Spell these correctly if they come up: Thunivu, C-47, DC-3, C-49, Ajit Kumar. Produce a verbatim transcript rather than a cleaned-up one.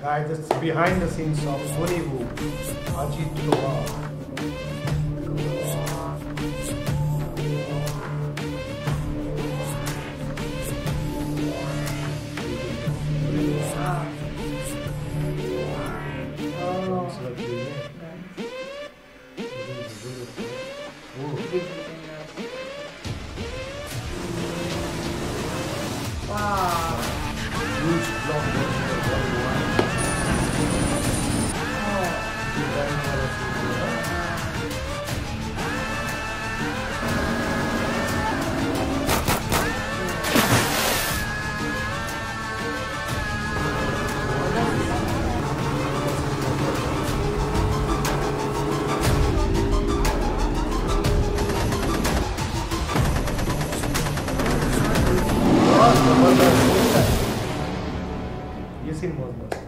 the guy that's behind the scenes of Thunivu, Ajit Kumar. Wow! Huge block ये symbol